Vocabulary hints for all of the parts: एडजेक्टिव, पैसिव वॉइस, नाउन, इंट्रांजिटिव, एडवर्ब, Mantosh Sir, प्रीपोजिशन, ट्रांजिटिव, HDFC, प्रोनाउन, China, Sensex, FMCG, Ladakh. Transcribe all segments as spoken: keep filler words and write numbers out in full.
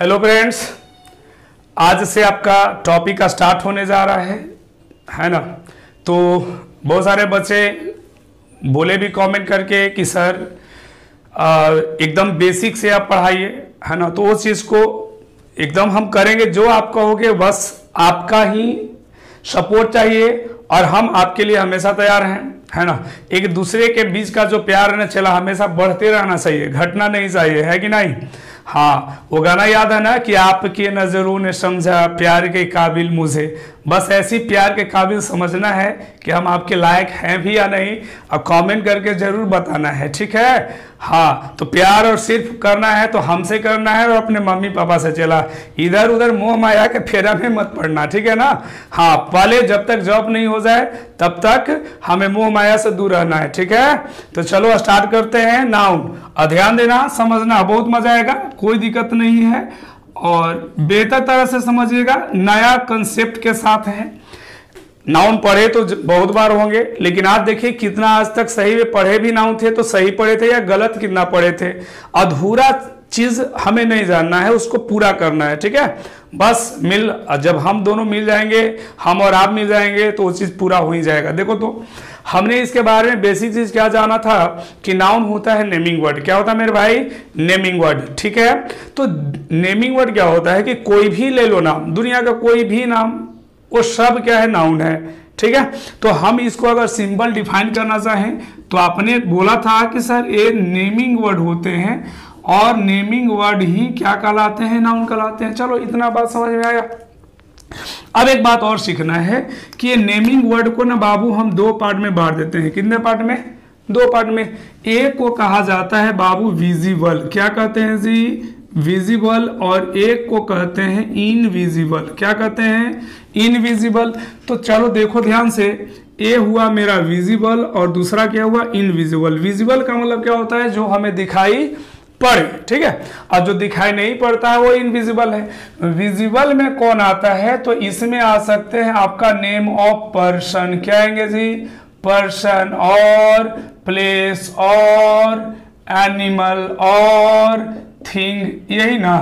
Hello friends, आज से आपका टॉपिक स्टार्ट होने जा रहा है है ना। तो बहुत सारे बच्चे बोले भी कमेंट करके कि सर एकदम बेसिक से आप पढ़ाइए, है ना। तो उस चीज़ को एकदम हम करेंगे, जो आप कहोगे बस आपका ही सपोर्ट चाहिए और हम आपके लिए हमेशा तैयार हैं, है ना। एक दूसरे के बीच का जो प्यार रहना चला हमेशा बढ़ते रहना चाहिए, घटना नहीं चाहिए, है कि नहीं। हाँ, वो गाना याद है ना कि आपकी नज़रों ने समझा प्यार के काबिल मुझे। बस ऐसी प्यार के काबिल समझना है कि हम आपके लायक हैं भी या नहीं। अब कमेंट करके ज़रूर बताना है, ठीक है। हाँ, तो प्यार और सिर्फ करना है तो हमसे करना है और अपने मम्मी पापा से। चला इधर उधर मुँह माया के फेरा में मत पड़ना, ठीक है ना। हाँ, पहले जब तक जॉब नहीं हो जाए तब तक हमें मुँह माया से दूर रहना है, ठीक है। तो चलो स्टार्ट करते हैं। नाउन, और ध्यान देना, समझना, बहुत मजा आएगा, कोई दिक्कत नहीं है। और बेहतर तरह से समझिएगा, नया कंसेप्ट के साथ है। नाउन पढ़े तो बहुत बार होंगे, लेकिन आप देखिए कितना आज तक सही में पढ़े भी नाउन थे तो सही पढ़े थे या गलत कितना पढ़े थे। अधूरा चीज हमें नहीं जानना है, उसको पूरा करना है, ठीक है। बस मिल, जब हम दोनों मिल जाएंगे, हम और आप मिल जाएंगे तो वो चीज़ पूरा हो ही जाएगा। देखो, तो हमने इसके बारे में बेसिक चीज क्या जाना था कि नाउन होता है नेमिंग वर्ड। क्या होता है मेरे भाई? नेमिंग वर्ड, ठीक है। तो नेमिंग वर्ड क्या होता है कि कोई भी ले लो नाम, दुनिया का कोई भी नाम, वो सब क्या है? नाउन है, ठीक है। तो हम इसको अगर सिंपल डिफाइन करना चाहें तो आपने बोला था कि सर ये नेमिंग वर्ड होते हैं और नेमिंग वर्ड ही क्या कहलाते हैं? नाउन कहलाते हैं। चलो, इतना बात समझ में आया। अब एक बात और सीखना है कि ये नेमिंग वर्ड को ना बाबू हम दो पार्ट में बांट देते हैं। कितने पार्ट में? दो पार्ट में। एक को कहा जाता है बाबू विजिबल, क्या कहते हैं जी? विजिबल। और एक को कहते हैं इनविजिबल, क्या कहते हैं? इनविजिबल। तो चलो देखो ध्यान से, ए हुआ मेरा विजिबल और दूसरा क्या हुआ? इनविजिबल। विजिबल का मतलब क्या होता है? जो हमें दिखाई पड़े, ठीक है। और जो दिखाई नहीं पड़ता है वो इनविजिबल है। विजिबल में कौन आता है? तो इसमें आ सकते हैं आपका नेम ऑफ पर्सन, क्या आएंगे जी? पर्सन और प्लेस और एनिमल और थिंग, यही ना।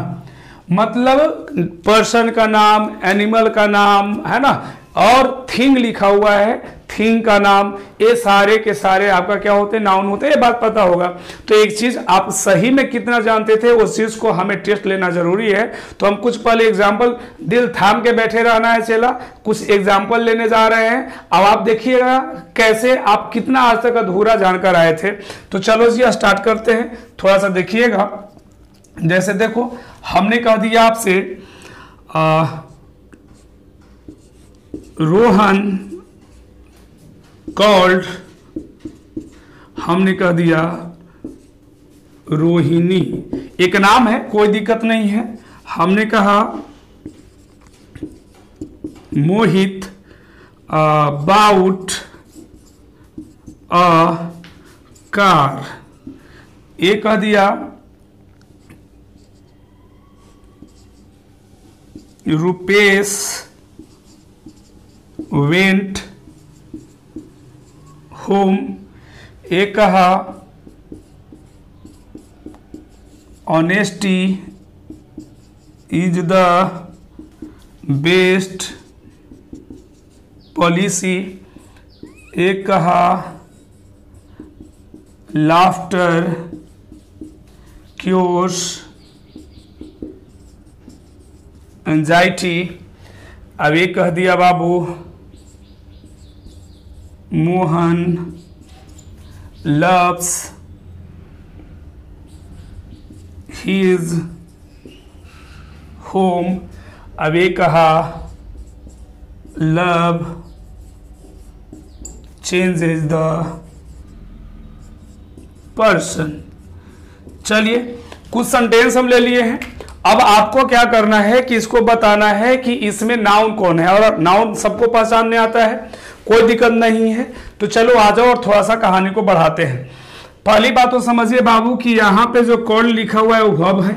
मतलब पर्सन का नाम, एनिमल का नाम, है ना, और थिंग लिखा हुआ है, थिंग का नाम, ये सारे के सारे आपका क्या होते हैं? नाउन होते हैं। ये बात पता होगा। तो एक चीज आप सही में कितना जानते थे उस चीज को हमें टेस्ट लेना जरूरी है। तो हम कुछ पहले एग्जाम्पल, दिल थाम के बैठे रहना है चला, कुछ एग्जाम्पल लेने जा रहे हैं। अब आप देखिएगा कैसे आप कितना आज तक अधूरा जानकर आए थे। तो चलो जी स्टार्ट करते हैं, थोड़ा सा देखिएगा। जैसे देखो, हमने कह दिया आपसे रोहन कॉल्ड, हमने कह दिया रोहिणी, एक नाम है, कोई दिक्कत नहीं है। हमने कहा मोहित अबाउट अ कार, ये कह दिया रुपेश वेंट होम, एक कहा honesty is the best policy, एक कहा लाफ्टर क्योर्स एंजाइटी, अब एक कह दिया Babu Mohan loves his home, अब एक कहा लव चेंजेस द पर्सन। चलिए, कुछ सेंटेंस हम ले लिए हैं। अब आपको क्या करना है कि इसको बताना है कि इसमें नाउन कौन है, और नाउन सबको पहचानने आता है, कोई दिक्कत नहीं है। तो चलो आ जाओ और थोड़ा सा कहानी को बढ़ाते हैं। पहली बात तो समझिए बाबू कि यहाँ पे जो कॉल लिखा हुआ है वो वर्ब है।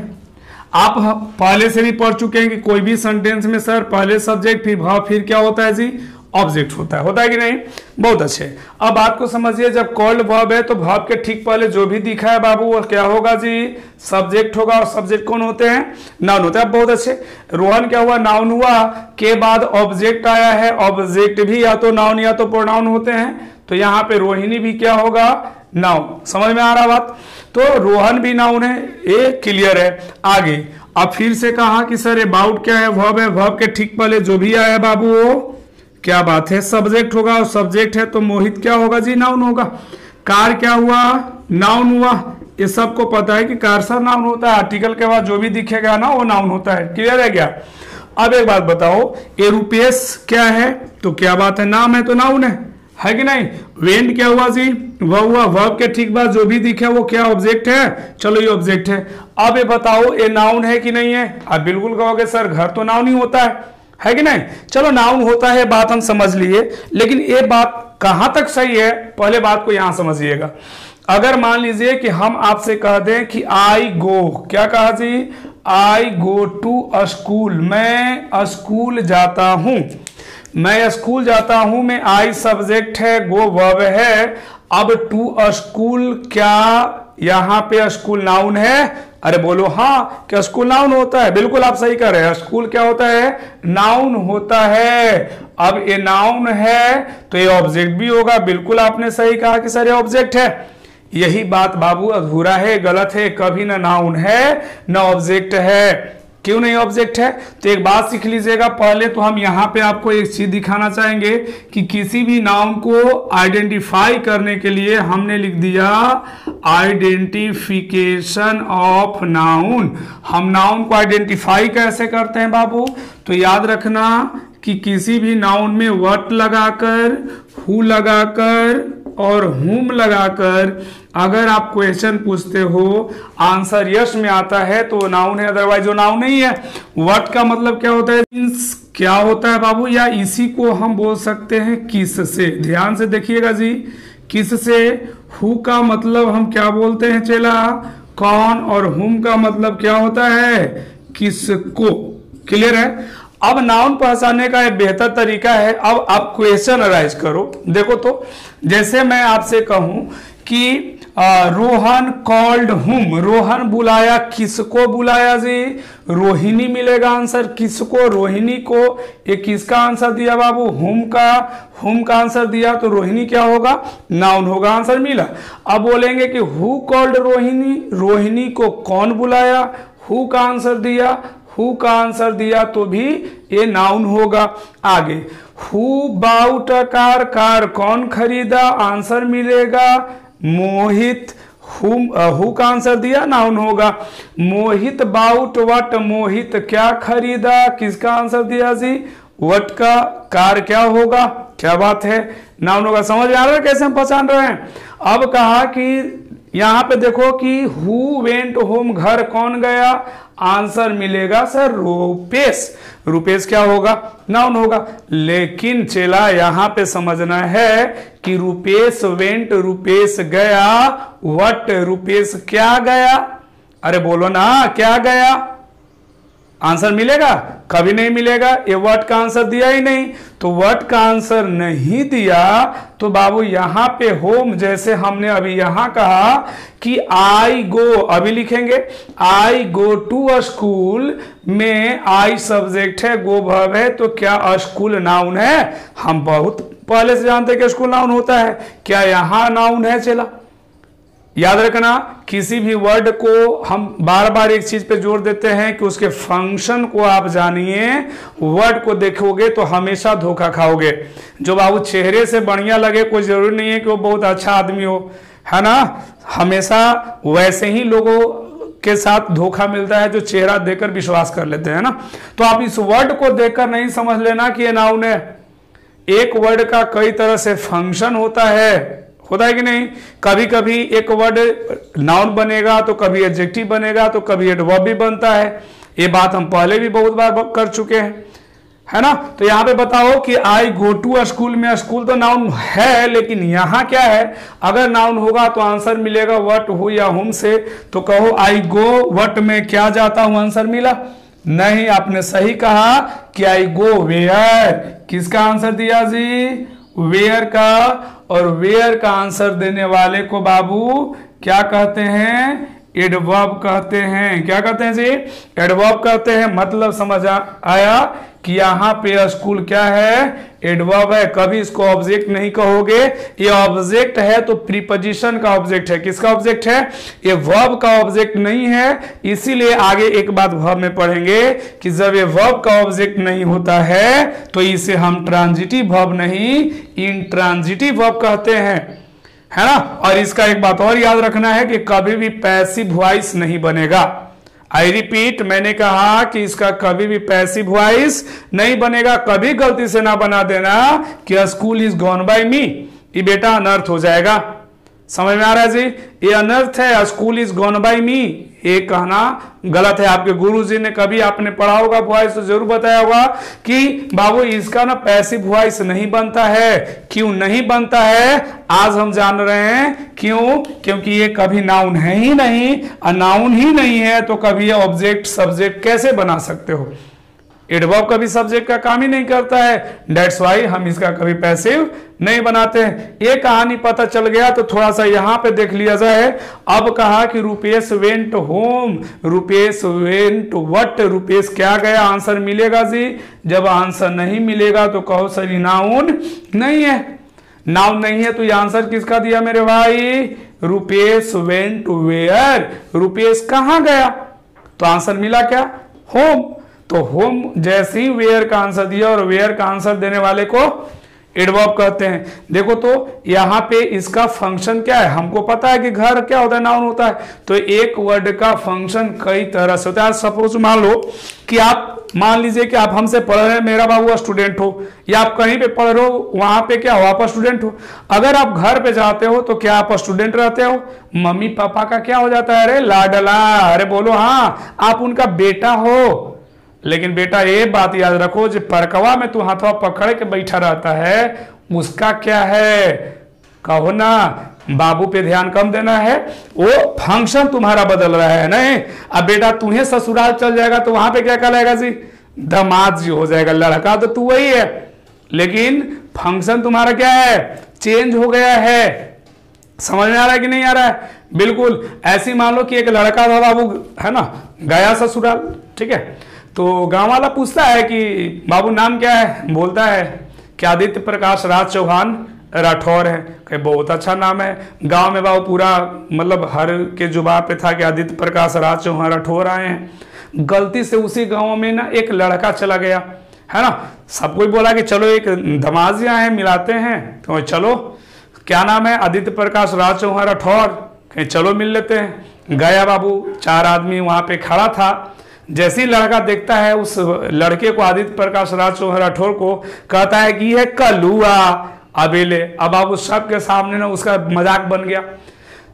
आप पहले से भी पढ़ चुके हैं कि कोई भी सेंटेंस में सर पहले सब्जेक्ट फिर भाव फिर क्या होता है जी? ऑब्जेक्ट होता है, होता है कि नहीं। बहुत अच्छे, अब आपको समझिए जब कॉल्ड वर्ब है तो वर्ब के ठीक पहले जो भी दिखा है बाबू वो क्या होगा जी, सब्जेक्ट होगा। और सब्जेक्ट कौन होते हैं, नाउन होता है। बहुत अच्छे रोहन, क्या हुआ नाउन हुआ, के बाद ऑब्जेक्ट आया है, ऑब्जेक्ट भी या तो नाउन या तो प्रोनाउन होते हैं, तो यहाँ पे रोहिणी भी क्या होगा, नाउन। समझ में आ रहा बात, तो रोहन भी नाउन है, ये क्लियर है। आगे अब फिर से कहा कि सर अबाउट क्या है, वर्ब है, वर्ब के ठीक पहले जो भी आया बाबू वो क्या बात है, सब्जेक्ट होगा, और सब्जेक्ट है तो मोहित क्या होगा जी, नाउन होगा। कार क्या हुआ, नाउन हुआ, ये सबको पता है कि कार सर नाउन होता है। आर्टिकल के बाद जो भी दिखेगा ना वो नाउन होता है, क्लियर है क्या। अब एक बात बताओ, एरोपेस क्या है, तो क्या बात है, नाम है तो नाउन है, है कि नहीं। वेंड क्या हुआ जी, वह हुआ, वर्ब के ठीक बाद जो भी दिखे वो क्या ऑब्जेक्ट है, चलो ये ऑब्जेक्ट है। अब ये बताओ ये नाउन है कि नहीं है, आप बिल्कुल कहोगे सर घर तो नाउन ही होता है, है कि नहीं। चलो नाउन होता है बात हम समझ लिए, लेकिन ये बात कहाँ तक सही है, पहले बात को यहाँ समझिएगा। अगर मान लीजिए कि हम आपसे कह दें कि आई गो, क्या कहा जी, I go to a school, मैं स्कूल जाता हूँ, मैं स्कूल जाता हूं में आई सब्जेक्ट है, गो वर्ब है। अब टू अ स्कूल, क्या यहां पे स्कूल नाउन है, अरे बोलो हाँ, क्या स्कूल नाउन होता है, बिल्कुल आप सही कर रहे हैं, स्कूल क्या होता है, नाउन होता है। अब ये नाउन है तो ये ऑब्जेक्ट भी होगा, बिल्कुल आपने सही कहा कि सर ये ऑब्जेक्ट है। यही बात बाबू अधूरा है, गलत है, कभी ना नाउन है ना ऑब्जेक्ट है, क्यों नहीं ऑब्जेक्ट है। तो एक बात सीख लीजिएगा, पहले तो हम यहाँ पे आपको एक चीज दिखाना चाहेंगे कि किसी भी नाउन को आइडेंटिफाई करने के लिए हमने लिख दिया आइडेंटिफिकेशन ऑफ नाउन। हम नाउन को आइडेंटिफाई कैसे करते हैं बाबू, तो याद रखना कि किसी भी नाउन में व्हाट लगाकर, हु लगाकर और whom लगाकर अगर आप क्वेश्चन पूछते हो, आंसर यस में आता है तो नाउन है, अदरवाइज वो नाउन नहीं है। व्हाट का मतलब क्या होता है, मींस क्या होता है बाबू, या इसी को हम बोल सकते हैं किससे, ध्यान से देखिएगा जी, किससे। हु का मतलब हम क्या बोलते हैं चेला, कौन, और whom का मतलब क्या होता है, किसको, क्लियर है। अब नाउन पहचानने का एक बेहतर तरीका है, अब आप क्वेश्चन अराइज करो। देखो तो जैसे मैं आपसे कहूं कि रोहन कॉल्ड हुम, रोहन बुलाया, किसको बुलाया जी, रोहिणी मिलेगा आंसर, किसको, रोहिणी को। ये किसका आंसर दिया बाबू, हुम का, हुम का आंसर दिया तो रोहिणी क्या होगा, नाउन होगा, आंसर मिला। अब बोलेंगे कि हु कॉल्ड रोहिणी, रोहिणी को कौन बुलाया, हु का आंसर दिया, हु का आंसर दिया तो भी ये नाउन होगा। आगे who bought a car, car कौन खरीदा, आंसर मिलेगा मोहित, हु का आंसर दिया नाउन होगा। मोहित बाउट वट, मोहित क्या खरीदा, किसका आंसर दिया जी, वट का, कार क्या होगा, क्या बात है, नाउन होगा। समझ आ रहा है कैसे हम पहचान रहे हैं। अब कहा कि यहाँ पे देखो कि हु वेंट होम, घर कौन गया, आंसर मिलेगा सर रूपेश, रूपेश क्या होगा, नाउन होगा। लेकिन चेला यहाँ पे समझना है कि रूपेश वेंट, रूपेश गया, व्हाट, रूपेश क्या गया, अरे बोलो ना क्या गया, आंसर मिलेगा, कभी नहीं मिलेगा, ये व्हाट का आंसर दिया ही नहीं। तो व्हाट का आंसर नहीं दिया तो बाबू यहाँ पे होम, जैसे हमने अभी यहाँ कहा कि आई गो, अभी लिखेंगे आई गो टू अ स्कूल में आई सब्जेक्ट है, गो वर्ब है, तो क्या अ स्कूल नाउन है, हम बहुत पहले से जानते हैं कि स्कूल नाउन होता है, क्या यहाँ नाउन है चला। याद रखना किसी भी वर्ड को हम बार बार एक चीज पे जोर देते हैं कि उसके फंक्शन को आप जानिए, वर्ड को देखोगे तो हमेशा धोखा खाओगे। जो बाबू चेहरे से बढ़िया लगे कोई जरूरी नहीं है कि वो बहुत अच्छा आदमी हो, है ना, हमेशा वैसे ही लोगों के साथ धोखा मिलता है जो चेहरा देखकर विश्वास कर लेते हैं ना। तो आप इस वर्ड को देखकर नहीं समझ लेना कि ये नाउन है, एक वर्ड का कई तरह से फंक्शन होता है, होता है कि नहीं। कभी कभी एक वर्ड नाउन बनेगा तो कभी एडजेक्टिव बनेगा तो कभी एडवर्ब भी बनता है, ये बात हम पहले भी बहुत बार कर चुके हैं, है ना। तो यहाँ पे बताओ कि आई गो टू स्कूल में स्कूल तो नाउन है, लेकिन यहाँ क्या है, अगर नाउन होगा तो आंसर मिलेगा व्हाट, हु या हुम से, तो कहो आई गो व्हाट में क्या जाता हूँ, आंसर मिला, नहीं, आपने सही कहा कि आई गो वेयर। किसका आंसर दिया जी? वेयर का। और वेयर का आंसर देने वाले को बाबू क्या कहते हैं? एडवर्ब कहते हैं। क्या कहते हैं जी? एडवर्ब कहते हैं। मतलब समझ आया कि यहाँ पे स्कूल क्या है? एडवर्ब है। कभी इसको ऑब्जेक्ट नहीं कहोगे, ये ऑब्जेक्ट है तो प्रीपोजिशन का ऑब्जेक्ट है। किसका ऑब्जेक्ट है? ये वर्ब का ऑब्जेक्ट नहीं है। इसीलिए आगे एक बात वर्ब में पढ़ेंगे कि जब ये वर्ब का ऑब्जेक्ट नहीं होता है तो इसे हम ट्रांजिटिव वर्ब नहीं, इंट्रांजिटिव वर्ब कहते हैं, है ना। और इसका एक बात और याद रखना है कि कभी भी पैसिव वॉइस नहीं बनेगा। आई रिपीट, मैंने कहा कि इसका कभी भी पैसिव वॉइस नहीं बनेगा। कभी गलती से ना बना देना कि school is gone by me, ये बेटा अनर्थ हो जाएगा। समझ में आ रहा है जी? ये अनर्थ है, school is gone by me, ये कहना गलत है। आपके गुरुजी ने कभी, आपने पढ़ा होगा वॉइस तो जरूर बताया होगा कि बाबू इसका ना पैसिव वॉइस नहीं बनता है। क्यों नहीं बनता है आज हम जान रहे हैं क्यों? क्योंकि ये कभी नाउन है ही नहीं, अनाउन ही नहीं है तो कभी ये ऑब्जेक्ट सब्जेक्ट कैसे बना सकते हो? एडवर्ब कभी सब्जेक्ट का काम ही नहीं करता है, डेट्स वाई हम इसका कभी पैसिव नहीं बनाते हैं। ये कहानी पता चल गया तो थोड़ा सा यहाँ पे देख लिया जाए। अब कहा कि Rupesh went home, Rupesh went what, Rupesh क्या गया? आंसर मिलेगा जी। जब आंसर नहीं मिलेगा तो कहो सर नाउन नहीं है। नाउन नहीं है तो ये आंसर किसका दिया मेरे भाई? रुपेश वेंट वेयर, रुपेश कहाँ गया? तो आंसर मिला क्या? होम। तो होम जैसे ही वेयर का आंसर दिया, और वेयर का आंसर देने वाले को एडवर्ब कहते हैं। देखो तो यहाँ पे इसका फंक्शन क्या है? हमको पता है कि घर क्या होता है? नाउन होता है। तो एक वर्ड का फंक्शन कई तरह से होता है। सपोज मान लो कि आप, मान लीजिए कि आप हमसे पढ़ रहे हैं, मेरा बाबू स्टूडेंट हो, या आप कहीं पे पढ़ रहे हो, वहां पे क्या हो? आप स्टूडेंट हो। अगर आप घर पे जाते हो तो क्या आप स्टूडेंट रहते हो? मम्मी पापा का क्या हो जाता है? अरे लाडला, अरे बोलो हाँ, आप उनका बेटा हो। लेकिन बेटा ये बात याद रखो, जो परकवा में तू हाथवा पकड़ के बैठा रहता है उसका क्या है? कहो ना बाबू पे ध्यान कम देना है, वो फंक्शन तुम्हारा बदल रहा है। नहीं, अब बेटा तुम्हें ससुराल चल जाएगा तो वहां पे क्या कहलाएगा जी? दामाद जी हो जाएगा। लड़का तो तू वही है लेकिन फंक्शन तुम्हारा क्या है? चेंज हो गया है। समझ में आ रहा है कि नहीं आ रहा है? बिल्कुल ऐसी मान लो कि एक लड़का था बाबू, है ना, गया ससुराल, ठीक है, तो गांव वाला पूछता है कि बाबू नाम क्या है? बोलता है कि आदित्य प्रकाश राज चौहान राठौर है। कहे बहुत अच्छा नाम है। गांव में बाबू पूरा मतलब हर के जुबान पे था कि आदित्य प्रकाश राज चौहान राठौर आए हैं। गलती से उसी गांव में ना एक लड़का चला गया, है ना, सब कोई बोला कि चलो एक धमाजी आए हैं मिलाते हैं, तो चलो क्या नाम है? आदित्य प्रकाश राज चौहान राठौर। कहे चलो मिल लेते हैं। गया बाबू, चार आदमी वहाँ पे खड़ा था। जैसे ही लड़का देखता है उस लड़के को, आदित्य प्रकाश राज राठौर को, कहता है कि यह कलुआ अबेले। अब आप उस सबके सामने ना उसका मजाक बन गया।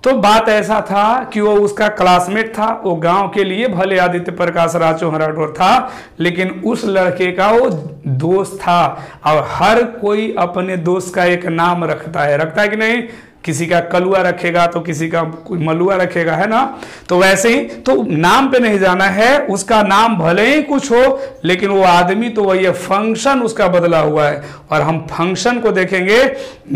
तो बात ऐसा था कि वो उसका क्लासमेट था, वो गांव के लिए भले आदित्य प्रकाश राज राठौर था लेकिन उस लड़के का वो दोस्त था। और हर कोई अपने दोस्त का एक नाम रखता है, रखता है कि नहीं? किसी का कलुआ रखेगा तो किसी का कोई मलुआ रखेगा, है ना। तो वैसे ही तो नाम पे नहीं जाना है, उसका नाम भले ही कुछ हो लेकिन वो आदमी तो वही है, फंक्शन उसका बदला हुआ है। और हम फंक्शन को देखेंगे,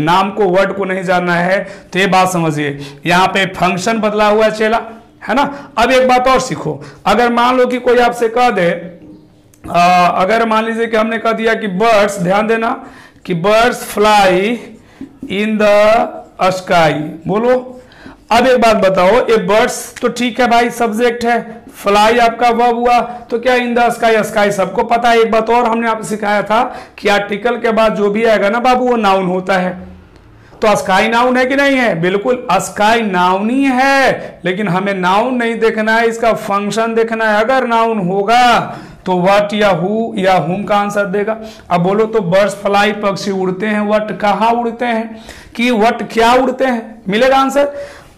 नाम को, वर्ड को नहीं जानना है। तो ये बात समझिए, यहाँ पे फंक्शन बदला हुआ है चेला, है ना। अब एक बात और सीखो, अगर मान लो कि कोई आपसे कह दे, आ, अगर मान लीजिए कि हमने कह दिया कि बर्ड्स, ध्यान देना कि birds fly in the sky, बोलो। अब एक बात बताओ, ये बर्ड्स तो ठीक है भाई सब्जेक्ट है, फ्लाई आपका वर्ब हुआ, तो क्या इन द स्काई? स्काई सबको पता है। एक बात और हमने आपको सिखाया था कि आर्टिकल के बाद जो भी आएगा ना बाबू वो नाउन होता है। तो स्काई नाउन है कि नहीं है? बिल्कुल स्काई नाउन ही है, लेकिन हमें नाउन नहीं देखना है, इसका फंक्शन देखना है। अगर नाउन होगा तो व्हाट या हु या हुम का आंसर देगा। अब बोलो तो बर्ड्स फ्लाई, पक्षी उड़ते हैं, व्हाट कहाँ उड़ते हैं कि व्हाट क्या उड़ते हैं? मिलेगा आंसर?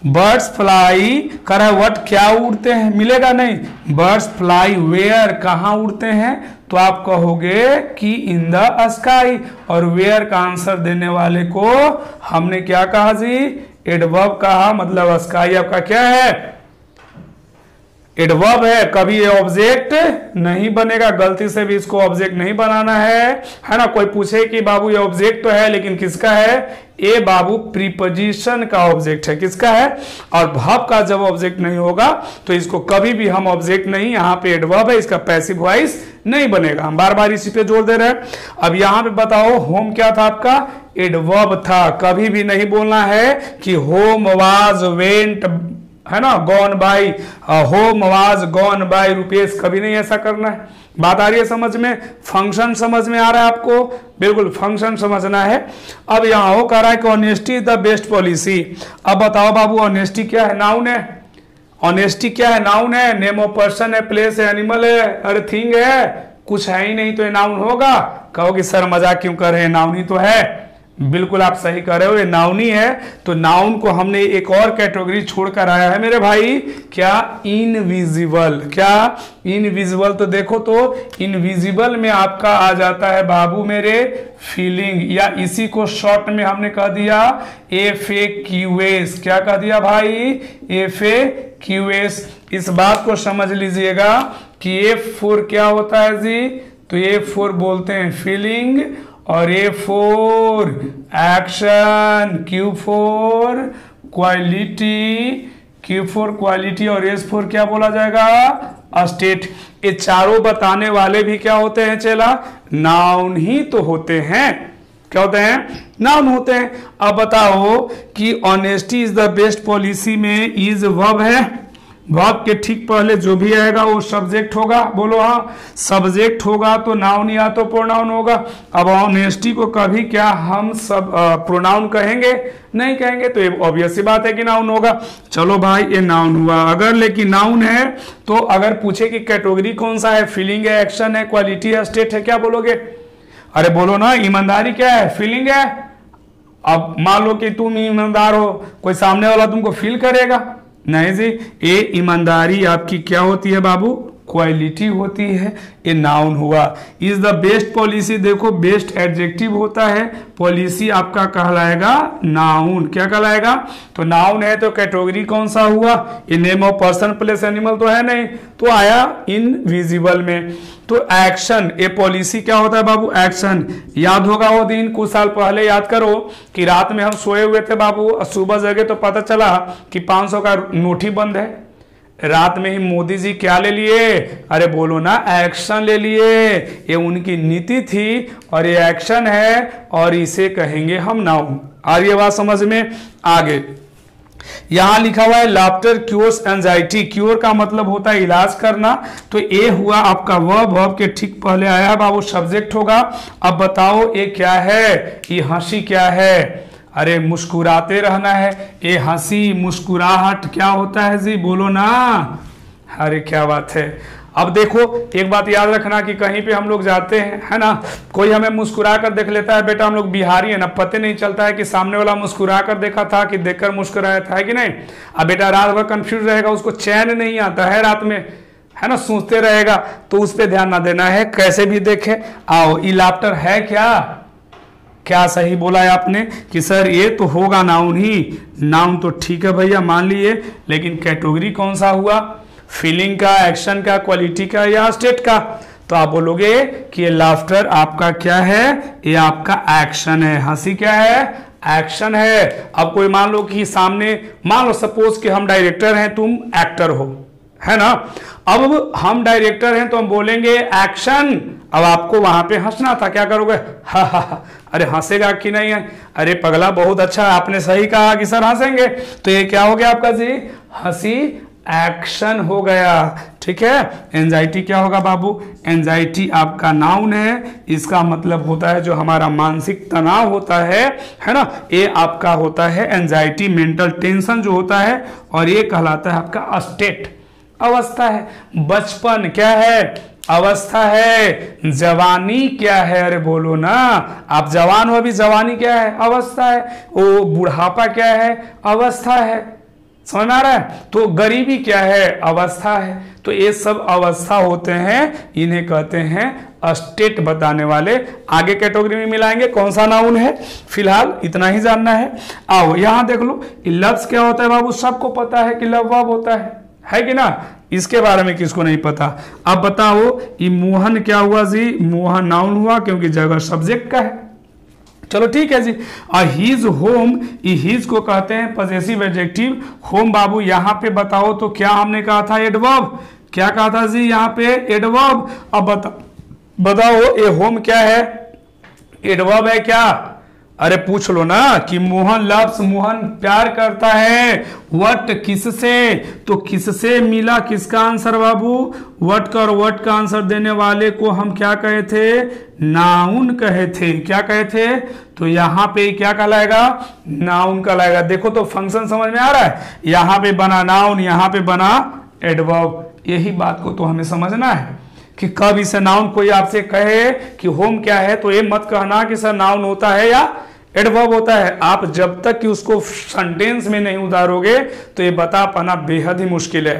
बर्ड्स फ्लाई कर है, व्हाट क्या उड़ते हैं? मिलेगा नहीं। बर्ड्स फ्लाई वेयर, कहाँ उड़ते हैं? तो आप कहोगे कि इन द स्काई। और वेयर का आंसर देने वाले को हमने क्या कहा जी? एडवर्ब कहा। मतलब स्काई आपका क्या है? एडवर्ब है, कभी ये ऑब्जेक्ट नहीं बनेगा। गलती से भी इसको ऑब्जेक्ट नहीं बनाना है, है ना। कोई पूछे कि बाबू ये ऑब्जेक्ट तो है लेकिन किसका है, ये बाबू प्रीपोजिशन का ऑब्जेक्ट है, किसका है। और वर्ब का जब ऑब्जेक्ट नहीं होगा तो इसको कभी भी हम ऑब्जेक्ट नहीं, यहाँ पे एडवर्ब है, इसका पैसिव वॉइस नहीं बनेगा। हम बार बार इसी पे जोर दे रहे हैं। अब यहाँ पे बताओ होम क्या था आपका, एडवर्ब था। कभी भी नहीं बोलना है कि होम वाज वेंट, है ना, gone by, home was gone by Rupesh, कभी नहीं ऐसा करना है। बात आ रही है समझ में, फंक्शन समझ में आ रहा है आपको, बिल्कुल फंक्शन समझना है। अब यहाँ हो कह रहा है कि honesty is the best policy. अब बताओ बाबू ऑनेस्टी क्या है, नाउन है। ऑनेस्टी क्या है, नाउन है। नेम ऑफ पर्सन है, प्लेस है, एनिमल है, अरे थिंग है, कुछ है ही नहीं तो ये नाउन होगा। कहोगे सर मजाक क्यों कर रहे हैं, नाउन ही तो है। बिल्कुल आप सही कर रहे हो, ये नाउनी है। तो नाउन को हमने एक और कैटेगरी छोड़कर आया है मेरे भाई, क्या, इनविजिबल। क्या इनविजिबल, तो देखो तो इनविजिबल में आपका आ जाता है बाबू मेरे फीलिंग, या इसी को शॉर्ट में हमने कह दिया एफ ए क्यू एस। क्या कह दिया भाई, एफ ए क्यू एस। इस बात को समझ लीजिएगा कि एफ फोर क्या होता है जी, तो एफ फोर बोलते हैं फीलिंग, और A for action, Q for quality, Q for quality, और एस फोर क्या बोला जाएगा, स्टेट। ये चारों बताने वाले भी क्या होते हैं चेला, नाउन ही तो होते हैं। क्या होते हैं, नाउन होते हैं। अब बताओ कि honesty is the best policy में इज वर्ब है, वर्ब के ठीक पहले जो भी आएगा वो सब्जेक्ट होगा। बोलो हाँ, सब्जेक्ट होगा तो नाउन या तो प्रोनाउन होगा। अब ऑनेस्टी को कभी क्या हम सब प्रोनाउन कहेंगे, नहीं कहेंगे, तो ये ऑब्वियस ही बात है कि नाउन होगा। चलो भाई ये नाउन हुआ। अगर लेकिन नाउन है तो अगर पूछे कि कैटेगरी कौन सा है, फीलिंग है, एक्शन है, क्वालिटी है, स्टेट है, क्या बोलोगे? अरे बोलो ना, ईमानदारी क्या है, फीलिंग है। अब मान लो कि तुम ईमानदार हो, कोई सामने वाला तुमको फील करेगा, नहीं जी। ये ईमानदारी आपकी क्या होती है बाबू, क्वालिटी होती है। ये नाउन हुआ। इज द बेस्ट पॉलिसी, देखो बेस्ट एडजेक्टिव होता है, पॉलिसी आपका कहलाएगा नाउन। क्या कहलाएगा, तो नाउन है तो कैटेगरी कौन सा हुआ, ये name of person, place, animal तो है नहीं, तो आया इनविजिबल में। तो एक्शन, ये पॉलिसी क्या होता है बाबू, एक्शन। याद होगा वो दिन कुछ साल पहले, याद करो कि रात में हम सोए हुए थे बाबू, सुबह जगे तो पता चला कि पांच सौ का नोट ही बंद है। रात में ही मोदी जी क्या ले लिए, अरे बोलो ना, एक्शन ले लिए। ये उनकी नीति थी और ये एक्शन है, और इसे कहेंगे हम नाउन। आ रही बात समझ में। आगे यहां लिखा हुआ है लाफ्टर क्योर्स एंजाइटी। क्योर का मतलब होता है इलाज करना। तो ये हुआ आपका वर्ब, वर्ब के ठीक पहले आया है बाबू सब्जेक्ट होगा। अब बताओ ये क्या है, ये हंसी क्या है, अरे मुस्कुराते रहना है। ये हंसी, मुस्कुराहट क्या होता है जी, बोलो ना, अरे क्या बात है। अब देखो एक बात याद रखना कि कहीं पे हम लोग जाते हैं, है ना, कोई हमें मुस्कुरा कर देख लेता है, बेटा हम लोग बिहारी है ना, पता नहीं चलता है कि सामने वाला मुस्कुरा कर देखा था कि देखकर मुस्कुराया था, है कि नहीं। अब बेटा रात भर कंफ्यूज रहेगा, उसको चैन नहीं आता है रात में, है ना, सोचते रहेगा। तो उस पर ध्यान ना देना है, कैसे भी देखे। आओ, ये लाफ्टर है क्या, क्या सही बोला है आपने कि सर ये तो होगा नाउन ही। नाउन तो ठीक है भैया, मान लिए, लेकिन कैटेगरी कौन सा हुआ, फीलिंग का, एक्शन का, क्वालिटी का, या स्टेट का। तो आप बोलोगे कि ये लाफ्टर आपका क्या है, ये आपका एक्शन है। हंसी क्या है, एक्शन है। अब कोई मान लो कि सामने, मान लो सपोज कि हम डायरेक्टर हैं, तुम एक्टर हो, है ना। अब हम डायरेक्टर हैं तो हम बोलेंगे एक्शन। अब आपको वहां पे हंसना था, क्या करोगे, हा हा हा, अरे हंसेगा कि नहीं है, अरे पगला बहुत अच्छा आपने सही कहा कि सर हंसेंगे। तो ये क्या हो गया आपका जी, हंसी एक्शन हो गया, ठीक है। एंजाइटी क्या होगा बाबू, एंजाइटी आपका नाउन है। इसका मतलब होता है जो हमारा मानसिक तनाव होता है, है ना, ये आपका होता है एंजाइटी, मेंटल टेंशन जो होता है, और ये कहलाता है आपका स्टेट, अवस्था है। बचपन क्या है, अवस्था है। जवानी क्या है, अरे बोलो ना, आप जवान हो अभी, जवानी क्या है, अवस्था है। ओ बुढ़ापा क्या है, अवस्था है, समझ आ रहा है। तो गरीबी क्या है, अवस्था है। तो ये सब अवस्था होते हैं, इन्हें कहते हैं स्टेट बताने वाले। आगे कैटेगरी में मिलाएंगे कौन सा नाउन है, फिलहाल इतना ही जानना है। आओ यहाँ देख लो, लव्स क्या होता है बाबू, सबको पता है कि लव वर्ब होता है, है कि ना, इसके बारे में किसको नहीं पता। अब बताओ ये मोहन क्या हुआ जी, मोहन नाउन हुआ क्योंकि जगह सब्जेक्ट का है। चलो ठीक है जी। और हिज होम, हिज को कहते हैं पजेसिव एडजेक्टिव। होम बाबू यहाँ पे बताओ तो क्या हमने कहा था एडवर्ब, क्या कहा था जी यहाँ पे एडवर्ब। अब बता, बताओ ये होम क्या है, एडवर्ब है क्या? अरे पूछ लो ना कि मोहन लव्स, मोहन प्यार करता है, व्हाट किससे, तो किससे मिला किसका आंसर बाबू, व्हाट का और व्हाट का आंसर देने वाले को हम क्या कहे थे, नाउन कहे थे। क्या कहे थे? तो यहाँ पे क्या कहलाएगा, नाउन कहलाएगा। देखो तो फंक्शन समझ में आ रहा है, यहाँ पे बना नाउन, यहाँ पे बना एडवर्ब। यही बात को तो हमें समझना है कि कब इसे नाउन, कोई आपसे कहे कि होम क्या है तो ये मत कहना कि सर नाउन होता है या एडवर्ब होता है। आप जब तक कि उसको सेंटेंस में नहीं उतारोगे तो ये बता पाना बेहद ही मुश्किल है,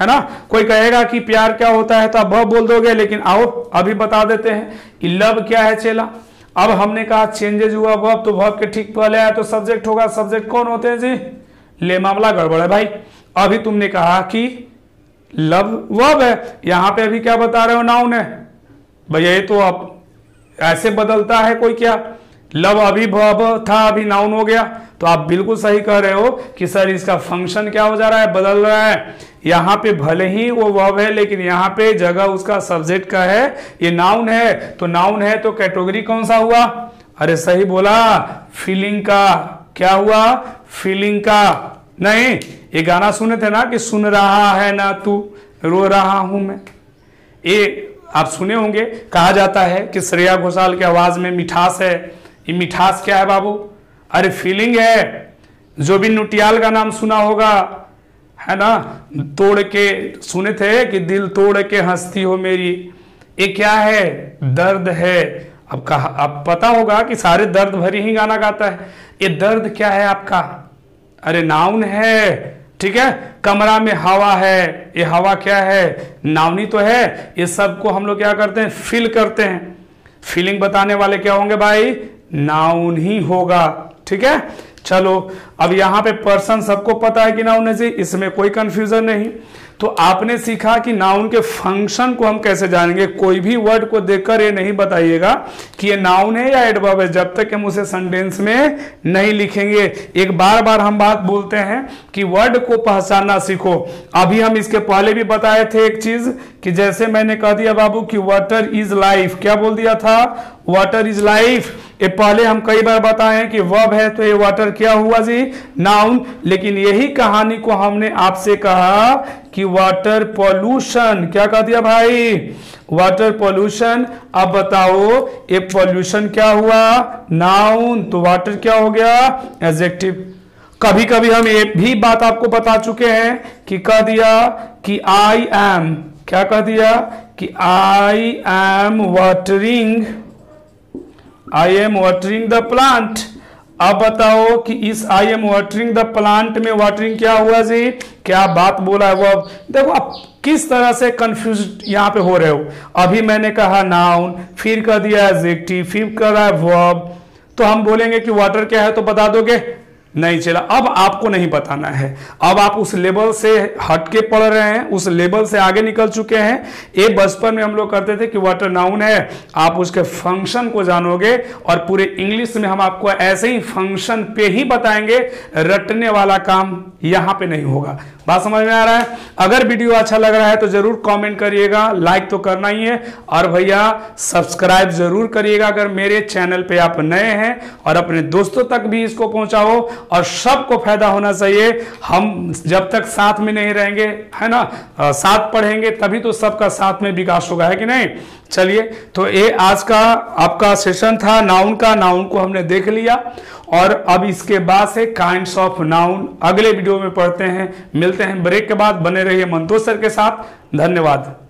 है ना। कोई कहेगा कि प्यार क्या होता है तो आप वह बोल दोगे, लेकिन आओ अभी बता देते हैं लव क्या है चेला। अब हमने कहा चेंजेज हुआ वर्ब, तो वर्ब के ठीक पहले आया तो सब्जेक्ट होगा। सब्जेक्ट कौन होते हैं जी, ले मामला गड़बड़ है भाई। अभी तुमने कहा कि लव वर्ब है, यहाँ पे अभी क्या बता रहे हो, नाउन है भैया। ये तो आप ऐसे बदलता है कोई क्या, लव अभी वर्ब था अभी नाउन हो गया। तो आप बिल्कुल सही कह रहे हो कि सर इसका फंक्शन क्या हो जा रहा है, बदल रहा है। यहाँ पे भले ही वो वर्ब है लेकिन यहाँ पे जगह उसका सब्जेक्ट का है, ये नाउन है। तो नाउन है तो कैटेगरी कौन सा हुआ, अरे सही बोला, फीलिंग का। क्या हुआ, फीलिंग का। नहीं ये गाना सुने थे ना कि सुन रहा है ना तू, रो रहा हूं मैं, ये आप सुने होंगे। कहा जाता है कि श्रेया घोषाल की आवाज में मिठास है। ये मिठास क्या है बाबू, अरे फीलिंग है। जो भी नुटियाल का नाम सुना होगा, है ना, तोड़ के सुने थे कि दिल तोड़ के हंसती हो मेरी, ये क्या है, दर्द है। अब कहा, अब पता होगा कि सारे दर्द भरी ही गाना गाता है। ये दर्द क्या है आपका, अरे नाउन है, ठीक है। कमरा में हवा है, ये हवा क्या है, नाउनी तो है। ये सबको हम लोग क्या करते हैं, फील करते हैं। फीलिंग बताने वाले क्या होंगे भाई, नाउन ही होगा, ठीक है। चलो अब यहाँ पे पर्सन सबको पता है कि नाउन है जी, इसमें कोई कंफ्यूजन नहीं। तो आपने सीखा कि नाउन के फंक्शन को हम कैसे जानेंगे। कोई भी वर्ड को देखकर ये नहीं बताइएगा कि ये नाउन है या एडवर्ब है, जब तक हम उसे सेंटेंस में नहीं लिखेंगे। एक बार बार हम बात बोलते हैं कि वर्ड को पहचानना सीखो। अभी हम इसके पहले भी बताए थे एक चीज कि जैसे मैंने कह दिया बाबू कि वाटर इज लाइफ, क्या बोल दिया था, वाटर इज लाइफ। ये पहले हम कई बार बताए कि वर्ब है तो ये वाटर क्या हुआ जी, नाउन। लेकिन यही कहानी को हमने आपसे कहा कि वाटर पॉल्यूशन, क्या कह दिया भाई, वाटर पॉल्यूशन। अब बताओ ये पॉल्यूशन क्या हुआ, नाउन, तो वाटर क्या हो गया, एडजेक्टिव। कभी कभी हम ये भी बात आपको बता चुके हैं कि कह दिया कि आई एम, क्या कह दिया कि I am watering, I am watering the plant. अब बताओ कि इस I am watering the plant में वाटरिंग क्या हुआ जी, क्या बात बोला है वो। अब देखो आप किस तरह से कंफ्यूज यहाँ पे हो रहे हो। अभी मैंने कहा नाउन, फिर कर दिया एडजेक्टिव, फिर कर रहा है वर्ब। तो हम बोलेंगे कि वाटर क्या है तो बता दोगे, नहीं चला। अब आपको नहीं बताना है, अब आप उस लेवल से हटके पढ़ रहे हैं, उस लेवल से आगे निकल चुके हैं। ये बचपन में हम लोग करते थे कि वाटर नाउन है, आप उसके फंक्शन को जानोगे। और पूरे इंग्लिश में हम आपको ऐसे ही फंक्शन पे ही बताएंगे, रटने वाला काम यहाँ पे नहीं होगा। बात समझ में आ रहा है। अगर वीडियो अच्छा लग रहा है तो जरूर कमेंट करिएगा, लाइक तो करना ही है, और भैया सब्सक्राइब जरूर करिएगा अगर मेरे चैनल पे आप नए हैं, और अपने दोस्तों तक भी इसको पहुंचाओ। और सबको फायदा होना चाहिए। हम जब तक साथ में नहीं रहेंगे, है ना, आ, साथ पढ़ेंगे तभी तो सबका साथ में विकास होगा, है कि नहीं। चलिए तो ये आज का आपका सेशन था नाउन का। नाउन को हमने देख लिया और अब इसके बाद से काइंड्स ऑफ नाउन अगले वीडियो में पढ़ते हैं। मिलते हैं ब्रेक के बाद, बने रहिए मंतोष सर के साथ। धन्यवाद।